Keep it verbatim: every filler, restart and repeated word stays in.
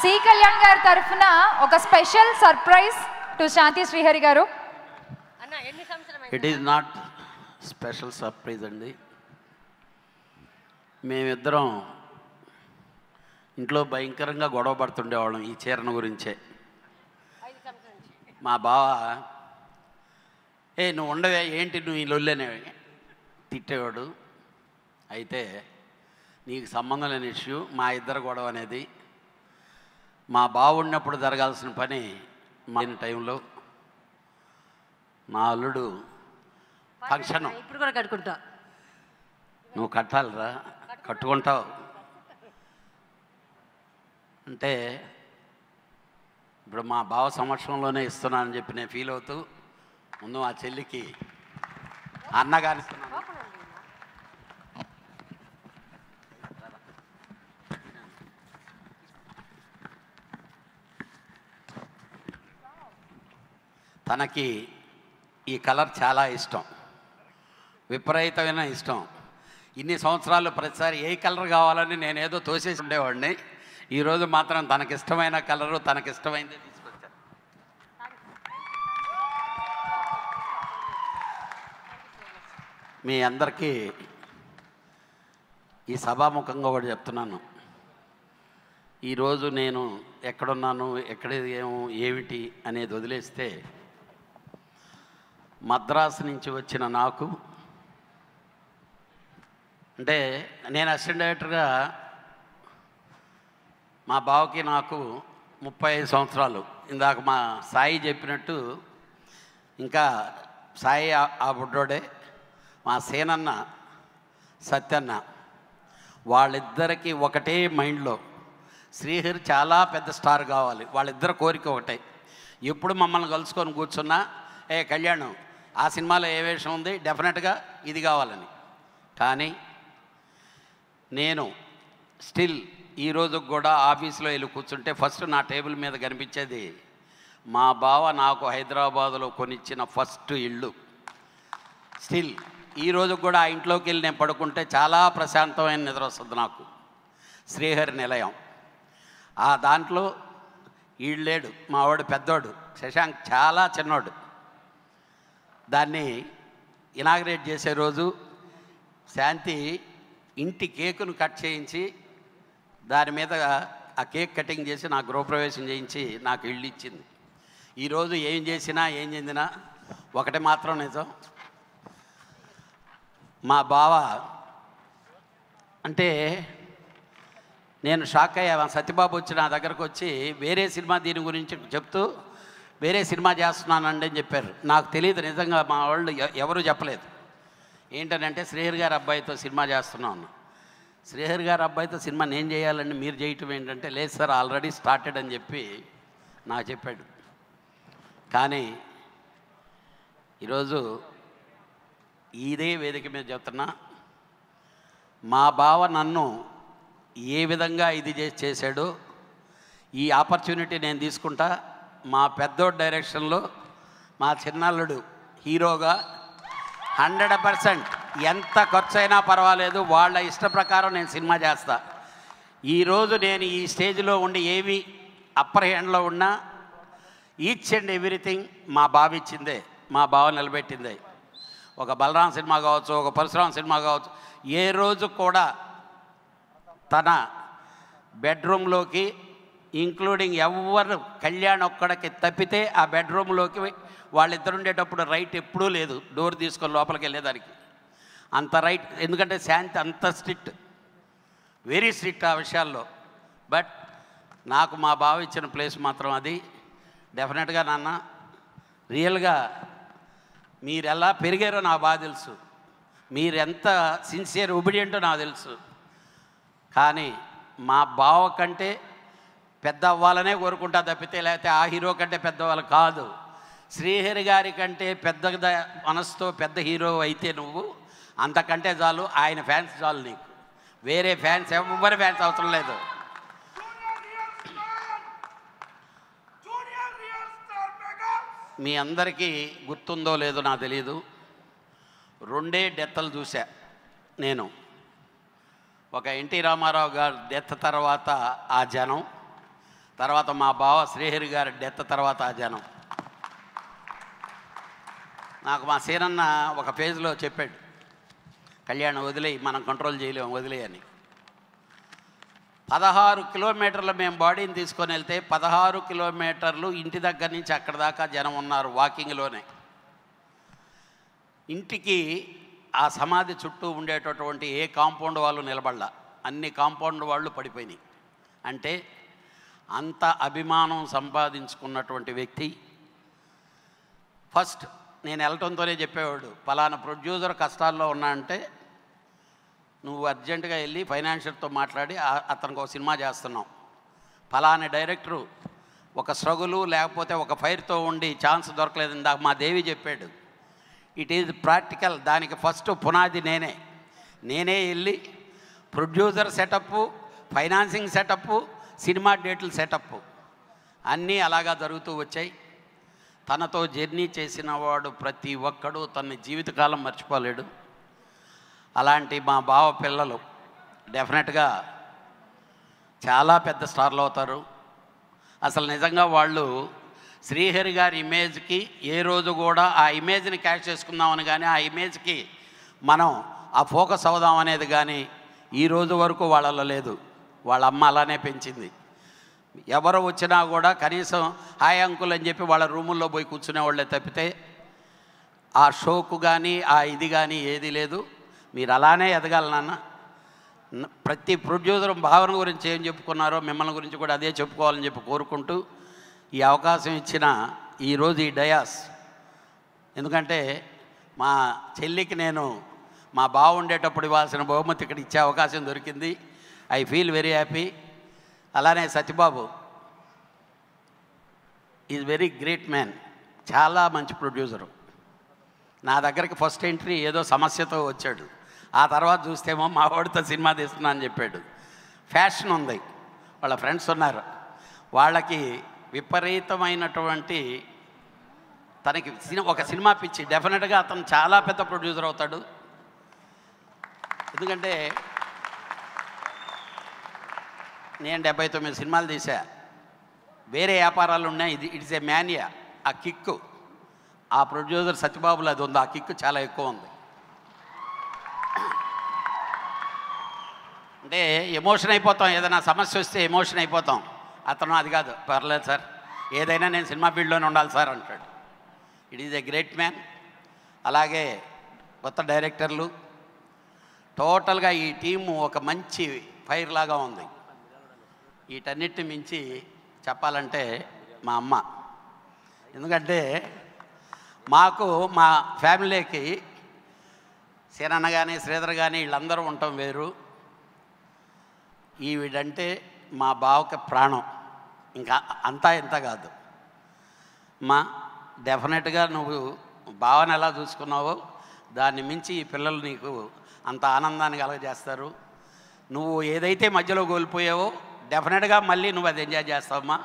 C Kalyan గారి తరఫున ఒక special surprise to Shanti Srihari గారు. It is not special surprise అండి. మేమిద్దరం ఇంట్లో భయంకరంగా గొడవ పడుతుండేవాళ్ళం ఈ చీరను గురించే. మా బావ, ఏ నువ్వు ఉండవే, ఏంటి నువ్వు ఈ లొల్లనే తిట్టేవాడు. అయితే నీకు సంబంధం లేని ఇష్యూ మా ఇద్దరు గొడవ అనేది. మా బావున్నప్పుడు జరగాల్సిన పని మా టైంలో మా అల్లుడు ఫంక్షన్ ఇప్పుడు కూడా కట్టుకుంటా, నువ్వు కట్టాలిరా, కట్టుకుంటావు అంటే ఇప్పుడు మా బావ సమక్షంలోనే ఇస్తున్నా అని చెప్పి నేను ఫీల్ అవుతూ ముందు మా చెల్లికి అన్నగా ఇస్తున్నాను. తనకి ఈ కలర్ చాలా ఇష్టం, విపరీతమైన ఇష్టం. ఇన్ని సంవత్సరాలు ప్రతిసారి ఏ కలర్ కావాలని నేనేదో తోసేసి ఉండేవాడిని. ఈరోజు మాత్రం తనకిష్టమైన కలరు తనకిష్టమైంది తీసుకొచ్చాను. మీ అందరికీ ఈ సభాముఖంగా కూడా చెప్తున్నాను, ఈరోజు నేను ఎక్కడున్నాను, ఎక్కడ ఏమో ఏమిటి అనేది వదిలేస్తే మద్రాసు నుంచి వచ్చిన నాకు, అంటే నేను అసిస్టెంట్ డైరెక్టర్గా మా బావకి నాకు ముప్పై ఐదు సంవత్సరాలు. ఇందాక మా సాయి చెప్పినట్టు ఇంకా సాయి ఆ బుడ్డోడే, మా సేనన్న సత్యన్న వాళ్ళిద్దరికీ ఒకటే మైండ్లో శ్రీహరి చాలా పెద్ద స్టార్ కావాలి. వాళ్ళిద్దరు కోరిక ఒకటే, ఎప్పుడు మమ్మల్ని కలుసుకొని కూర్చున్నా ఏ కళ్యాణం ఆ సినిమాలో ఏ వేషం ఉంది, డెఫినెట్గా ఇది కావాలని. కానీ నేను స్టిల్ ఈరోజు కూడా ఆఫీస్లో వెళ్ళి కూర్చుంటే ఫస్ట్ నా టేబుల్ మీద కనిపించేది మా బావ నాకు హైదరాబాదులో కొనిచ్చిన ఫస్ట్ ఇల్లు. స్టిల్ ఈరోజు కూడా ఆ ఇంట్లోకి వెళ్ళి నేను పడుకుంటే చాలా ప్రశాంతమైన నిద్ర వస్తుంది నాకు. శ్రీహరి నిలయం ఆ దాంట్లో ఈడు లేడు, మావాడు పెద్దోడు శశాంక్ చాలా చిన్నోడు. దాన్ని ఇనాగ్రేట్ చేసే రోజు శాంతి ఇంటి కేకును కట్ చేయించి దాని మీద ఆ కేక్ కటింగ్ చేసి నా గృహప్రవేశం చేయించి నాకు ఇల్లు ఇచ్చింది. ఈరోజు ఏం చేసినా ఏం చెందినా ఒకటి మాత్రం నిజం, మా బావ అంటే నేను షాక్ అయ్యా. సత్యబాబు వచ్చి నా దగ్గరకు వచ్చి వేరే సినిమా దీని గురించి చెప్తూ వేరే సినిమా చేస్తున్నానండి అని చెప్పారు. నాకు తెలియదు నిజంగా, మా వాళ్ళు ఎవరూ చెప్పలేదు. ఏంటంటే శ్రీహరి గారి అబ్బాయితో సినిమా చేస్తున్నాను. శ్రీహరి గారి అబ్బాయితో సినిమా నేను చేయాలండి, మీరు చేయటం ఏంటంటే, లేదు సార్ ఆల్రెడీ స్టార్టెడ్ అని చెప్పి నాకు చెప్పాడు. కానీ ఈరోజు ఇదే వేదిక మీద చెప్తున్నా, మా బావ నన్ను ఏ విధంగా ఇది చేసి చేశాడు, ఈ ఆపర్చునిటీ నేను తీసుకుంటా. మా పెద్దోడు డైరెక్షన్లో మా చిన్నల్లుడు హీరోగా హండ్రెడ్ పర్సెంట్ ఎంత ఖర్చు అయినా పర్వాలేదు, వాళ్ళ ఇష్ట ప్రకారం నేను సినిమా చేస్తా. ఈరోజు నేను ఈ స్టేజ్లో ఉండి ఏవి అప్పర్ హ్యాండ్లో ఉన్నా ఈచ్ అండ్ ఎవ్రీథింగ్ మా బావ ఇచ్చిందే, మా బావ నిలబెట్టిందే. ఒక బలరాం సినిమా కావచ్చు, ఒక పరశురాం సినిమా కావచ్చు, ఏ రోజు కూడా తన బెడ్రూమ్లోకి ఇంక్లూడింగ్ ఎవరు కళ్యాణ్ ఒక్కడికి తప్పితే ఆ బెడ్రూమ్లోకి వాళ్ళిద్దరు ఉండేటప్పుడు రైట్ ఎప్పుడూ లేదు డోర్ తీసుకొని లోపలికి వెళ్ళేదానికి. అంత రైట్, ఎందుకంటే శాంతి అంత స్ట్రిక్ట్, వెరీ స్ట్రిక్ట్ ఆ విషయాల్లో. బట్ నాకు మా బావ ఇచ్చిన ప్లేస్ మాత్రం అది. డెఫినెట్గా నాన్న రియల్గా మీరు ఎలా పెరిగారో నాకు బాగా తెలుసు, మీరు ఎంత సిన్సియర్ ఒబీడియంటో నాకు తెలుసు. కానీ మా బావ కంటే పెద్ద అవ్వాలనే కోరుకుంటా తప్పితే, లేకపోతే ఆ హీరో కంటే పెద్దవాళ్ళు కాదు. శ్రీహరి గారి కంటే పెద్ద మనసుతో పెద్ద హీరో అయితే నువ్వు అంతకంటే చాలు, ఆయన ఫ్యాన్స్ చాలు నీకు, వేరే ఫ్యాన్స్ ఎవరి ఫ్యాన్స్ అవసరం లేదు. మీ అందరికీ గుర్తుందో లేదో నాకు తెలీదు, రెండే డెత్లు చూసా నేను. ఒక ఎన్టీ రామారావు గారు డెత్ తర్వాత ఆ జనం, తర్వాత మా బావ శ్రీహరి గారి డెత్ తర్వాత ఆ జనం. నాకు మా సీనన్న ఒక పేజ్లో చెప్పాడు, కళ్యాణం వదిలేయి, మనం కంట్రోల్ చేయలేము వదిలేయని. పదహారు కిలోమీటర్లు మేము బాడీని తీసుకొని వెళ్తే పదహారు కిలోమీటర్లు ఇంటి దగ్గర నుంచి అక్కడ దాకా జనం ఉన్నారు వాకింగ్లోనే. ఇంటికి ఆ సమాధి చుట్టూ ఉండేటటువంటి ఏ కాంపౌండ్ వాళ్ళు నిలబడలా, అన్ని కాంపౌండ్ వాళ్ళు పడిపోయినాయి. అంటే అంత అభిమానం సంపాదించుకున్నటువంటి వ్యక్తి. ఫస్ట్ నేను వెళ్ళటంతోనే చెప్పేవాడు, పలానా ప్రొడ్యూసర్ కష్టాల్లో ఉన్నా అంటే నువ్వు అర్జెంటుగా వెళ్ళి ఫైనాన్షియర్తో మాట్లాడి అతనికి ఒక సినిమా చేస్తున్నావు, ఫలానా డైరెక్టరు ఒక స్ట్రగులు లేకపోతే ఒక ఫైర్తో ఉండి ఛాన్స్ దొరకలేదు. ఇందాక మా దేవి చెప్పాడు, ఇట్ ఈజ్ ప్రాక్టికల్. దానికి ఫస్ట్ పునాది నేనే నేనే వెళ్ళి producer setup, financing setup, cinema డేట్లు సెటప్పు అన్నీ అలాగా జరుగుతూ వచ్చాయి. తనతో జర్నీ చేసిన వాడు ప్రతి ఒక్కడూ తన జీవితకాలం మర్చిపోలేడు. అలాంటి మా బావ పిల్లలు డెఫినెట్గా చాలా పెద్ద స్టార్లు అవుతారు. అసలు నిజంగా వాళ్ళు శ్రీహరి గారి ఇమేజ్కి ఏ రోజు కూడా ఆ ఇమేజ్ని క్యాచ్ చేసుకుందామని కానీ ఆ ఇమేజ్కి మనం ఆ ఫోకస్ అవుదాం అనేది కానీ ఈ రోజు వరకు వాళ్ళలో లేదు. వాళ్ళ అమ్మ అలానే పెంచింది. ఎవరు వచ్చినా కూడా కనీసం హాయ్ అంకుల్ అని చెప్పి వాళ్ళ రూముల్లో పోయి కూర్చునేవాళ్ళే తప్పితే ఆ షోకు కానీ ఆ ఇది కానీ ఏదీ లేదు. మీరు అలానే ఎదగాల నాన్న. ప్రతి ప్రొడ్యూసర్ భావన గురించి ఏం చెప్పుకున్నారో మిమ్మల్ని గురించి కూడా అదే చెప్పుకోవాలని చెప్పి కోరుకుంటూ ఈ అవకాశం ఇచ్చిన ఈరోజు ఈ డయాస్, ఎందుకంటే మా చెల్లికి నేను మా బావుండేటప్పుడు ఇవ్వాల్సిన బహుమతి ఇక్కడ ఇచ్చే అవకాశం దొరికింది. I feel very happy. అలానే Satyababu is very great man, చాలా మంచి ప్రొడ్యూసరు. నా దగ్గరికి ఫస్ట్ ఎంట్రీ ఏదో సమస్యతో వచ్చాడు, ఆ తర్వాత చూస్తేమో మా వాడితో సినిమా తీస్తున్నా అని చెప్పాడు. ఫ్యాషన్ ఉంది, వాళ్ళ ఫ్రెండ్స్ ఉన్నారు, వాళ్ళకి విపరీతమైనటువంటి తనకి ఒక సినిమా పిచ్చి. డెఫినెట్గా అతను చాలా పెద్ద ప్రొడ్యూసర్ అవుతాడు. ఎందుకంటే నేను డెబ్బై తొమ్మిది సినిమాలు తీసా, వేరే వ్యాపారాలు ఉన్నాయి. ఇది ఇట్స్ ఏ మ్యానియా, ఆ కిక్కు ఆ ప్రొడ్యూసర్ సత్యబాబులో అది ఉంది, ఆ కిక్కు చాలా ఎక్కువ ఉంది. అంటే ఎమోషన్ అయిపోతాం, ఏదైనా సమస్య వస్తే ఎమోషన్ అయిపోతాం. అతను అది కాదు, పర్లేదు సార్, ఏదైనా నేను సినిమా ఫీల్డ్లోనే ఉండాలి సార్ అంటాడు. It is a great man. అలాగే కొత్త డైరెక్టర్లు, టోటల్గా ఈ టీము ఒక మంచి ఫైర్ లాగా ఉంది. వీటన్నిటిని మించి చెప్పాలంటే మా అమ్మ, ఎందుకంటే మాకు మా ఫ్యామిలీకి సీనన్న కానీ శ్రీధర్ కానీ వీళ్ళందరూ ఉంటాం వేరు, ఈవిడంటే మా బావకి ప్రాణం. ఇంకా అంతా ఇంత కాదు మా, డెఫినెట్గా నువ్వు బావని ఎలా చూసుకున్నావో దాన్ని మించి ఈ పిల్లలు నీకు అంత ఆనందాన్ని కలగజేస్తారు. నువ్వు ఏదైతే మధ్యలో కోల్పోయావో డెఫినెట్గా మళ్ళీ నువ్వు అది ఎంజాయ్ చేస్తావమ్మా.